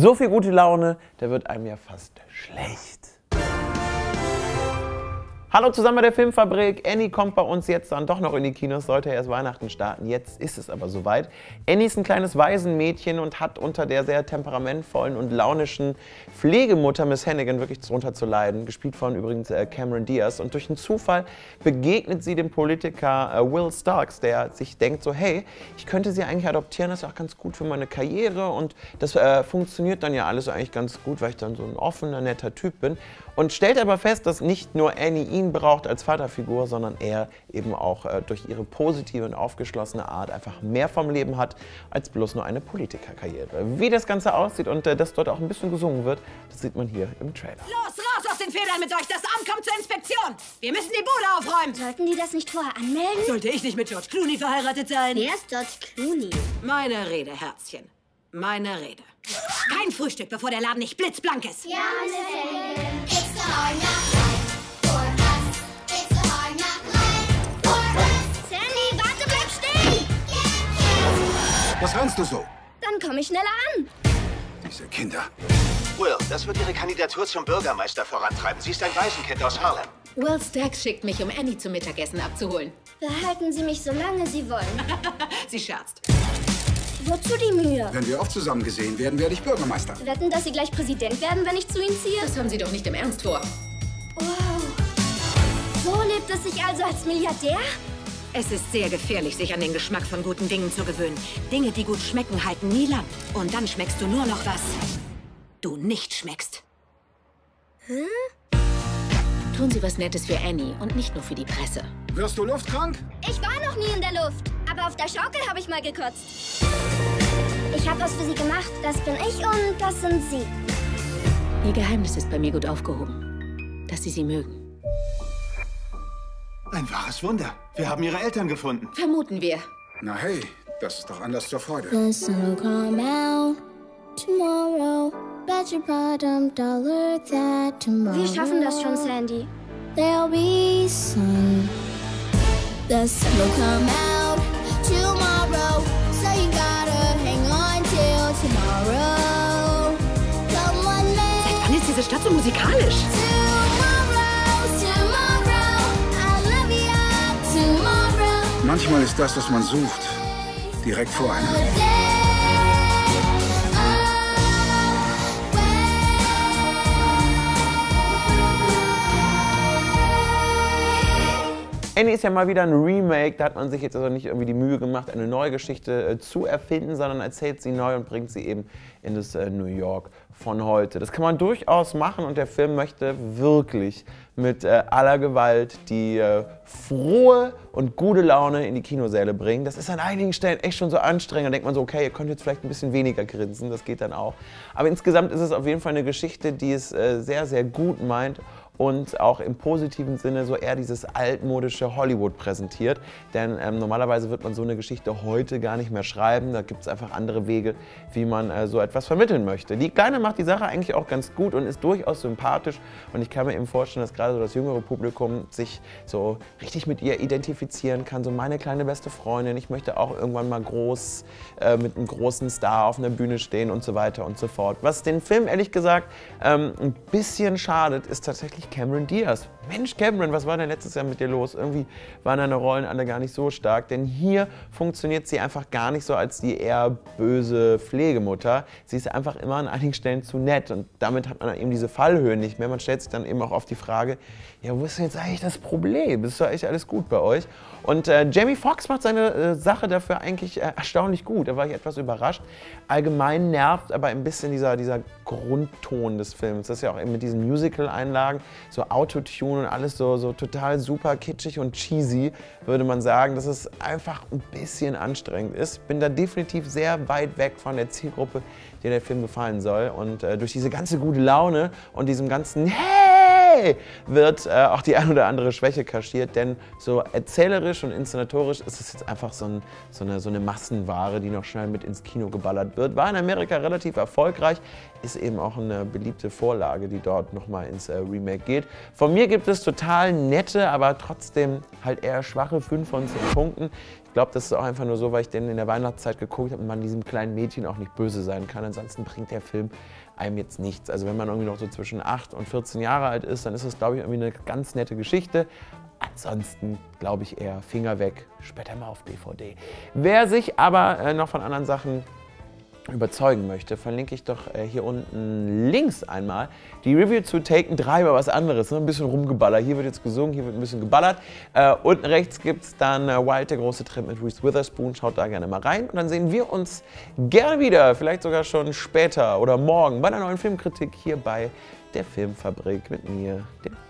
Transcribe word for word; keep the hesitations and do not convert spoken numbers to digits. So viel gute Laune, da wird einem ja fast schlecht. Hallo zusammen bei der Filmfabrik. Annie kommt bei uns jetzt dann doch noch in die Kinos, sollte erst Weihnachten starten. Jetzt ist es aber soweit. Annie ist ein kleines Waisenmädchen und hat unter der sehr temperamentvollen und launischen Pflegemutter Miss Hannigan wirklich darunter zu leiden, gespielt von übrigens Cameron Diaz. Und durch einen Zufall begegnet sie dem Politiker Will Stacks, der sich denkt so, hey, ich könnte sie eigentlich adoptieren, das ist auch ganz gut für meine Karriere und das äh, funktioniert dann ja alles eigentlich ganz gut, weil ich dann so ein offener, netter Typ bin. Und stellt aber fest, dass nicht nur Annie ihn braucht als Vaterfigur, sondern er eben auch äh, durch ihre positive und aufgeschlossene Art einfach mehr vom Leben hat, als bloß nur eine Politikerkarriere. Wie das Ganze aussieht und äh, dass dort auch ein bisschen gesungen wird, das sieht man hier im Trailer. Los, raus aus den Federn mit euch! Das Amt kommt zur Inspektion! Wir müssen die Bude aufräumen! Sollten die das nicht vorher anmelden? Sollte ich nicht mit George Clooney verheiratet sein? Wer ist George Clooney? Meine Rede, Herzchen. Meine Rede. Kein Frühstück, bevor der Laden nicht blitzblank ist! Ja, was rennst du so? Dann komme ich schneller an. Diese Kinder. Will, das wird ihre Kandidatur zum Bürgermeister vorantreiben. Sie ist ein Waisenkind aus Harlem. Will Stacks schickt mich, um Annie zum Mittagessen abzuholen. Behalten Sie mich, solange Sie wollen. Sie scherzt. Wozu die Mühe? Wenn wir oft zusammen gesehen werden, werde ich Bürgermeister. Wetten, dass Sie gleich Präsident werden, wenn ich zu Ihnen ziehe? Das haben Sie doch nicht im Ernst vor. Wow. So lebt es sich also als Milliardär? Es ist sehr gefährlich, sich an den Geschmack von guten Dingen zu gewöhnen. Dinge, die gut schmecken, halten nie lang. Und dann schmeckst du nur noch, was du nicht schmeckst. Hm? Tun Sie was Nettes für Annie und nicht nur für die Presse. Wirst du luftkrank? Ich war noch nie in der Luft. Aber auf der Schaukel habe ich mal gekotzt. Ich habe was für Sie gemacht. Das bin ich und das sind Sie. Ihr Geheimnis ist bei mir gut aufgehoben. Dass Sie sie mögen. Ein wahres Wunder. Wir haben ihre Eltern gefunden. Vermuten wir. Na hey, das ist doch Anlass zur Freude. Wir schaffen das schon, Sandy. Seit wann ist diese Stadt so musikalisch? Manchmal ist das, was man sucht, direkt vor einem. Annie ist ja mal wieder ein Remake, da hat man sich jetzt also nicht irgendwie die Mühe gemacht, eine neue Geschichte äh, zu erfinden, sondern erzählt sie neu und bringt sie eben in das äh, New York von heute. Das kann man durchaus machen und der Film möchte wirklich mit äh, aller Gewalt die äh, frohe und gute Laune in die Kinosäle bringen. Das ist an einigen Stellen echt schon so anstrengend. Da denkt man so, okay, ihr könnt jetzt vielleicht ein bisschen weniger grinsen, das geht dann auch. Aber insgesamt ist es auf jeden Fall eine Geschichte, die es äh, sehr, sehr gut meint und auch im positiven Sinne so eher dieses altmodische Hollywood präsentiert. Denn ähm, normalerweise wird man so eine Geschichte heute gar nicht mehr schreiben. Da gibt es einfach andere Wege, wie man äh, so etwas vermitteln möchte. Die Kleine macht die Sache eigentlich auch ganz gut und ist durchaus sympathisch. Und ich kann mir eben vorstellen, dass gerade also das jüngere Publikum sich so richtig mit ihr identifizieren kann. So meine kleine beste Freundin, ich möchte auch irgendwann mal groß äh, mit einem großen Star auf einer Bühne stehen und so weiter und so fort. Was den Film ehrlich gesagt ähm, ein bisschen schadet, ist tatsächlich Cameron Diaz. Mensch Cameron, was war denn letztes Jahr mit dir los? Irgendwie waren deine Rollen alle gar nicht so stark, denn hier funktioniert sie einfach gar nicht so als die eher böse Pflegemutter. Sie ist einfach immer an einigen Stellen zu nett und damit hat man eben diese Fallhöhen nicht mehr. Man stellt sich dann eben auch oft die Frage, ja, wo ist denn jetzt eigentlich das Problem? Ist doch eigentlich alles gut bei euch? Und äh, Jamie Foxx macht seine äh, Sache dafür eigentlich äh, erstaunlich gut. Da war ich etwas überrascht. Allgemein nervt aber ein bisschen dieser, dieser Grundton des Films. Das ist ja auch eben mit diesen Musical-Einlagen, so Autotune und alles so, so total super kitschig und cheesy, würde man sagen, dass es einfach ein bisschen anstrengend ist. Bin da definitiv sehr weit weg von der Zielgruppe, der der Film gefallen soll. Und äh, durch diese ganze gute Laune und diesem ganzen Hey! wird äh, auch die ein oder andere Schwäche kaschiert, denn so erzählerisch und inszenatorisch ist es jetzt einfach so, ein, so, eine, so eine Massenware, die noch schnell mit ins Kino geballert wird. War in Amerika relativ erfolgreich, ist eben auch eine beliebte Vorlage, die dort nochmal ins äh, Remake geht. Von mir gibt es total nette, aber trotzdem halt eher schwache fünf von zehn Punkten. Ich glaube, das ist auch einfach nur so, weil ich den in der Weihnachtszeit geguckt habe und man diesem kleinen Mädchen auch nicht böse sein kann. Ansonsten bringt der Film einem jetzt nichts. Also wenn man irgendwie noch so zwischen acht und vierzehn Jahre alt ist, dann ist das, glaube ich, irgendwie eine ganz nette Geschichte. Ansonsten glaube ich eher Finger weg, später mal auf D V D. Wer sich aber äh, noch von anderen Sachen überzeugen möchte, verlinke ich doch äh, hier unten links einmal die Review zu Taken drei, über was anderes, ne? Ein bisschen rumgeballer. Hier wird jetzt gesungen, hier wird ein bisschen geballert. Äh, unten rechts gibt es dann äh, Wild, der große Trip mit Reese Witherspoon. Schaut da gerne mal rein und dann sehen wir uns gerne wieder, vielleicht sogar schon später oder morgen bei einer neuen Filmkritik hier bei der Filmfabrik mit mir, dem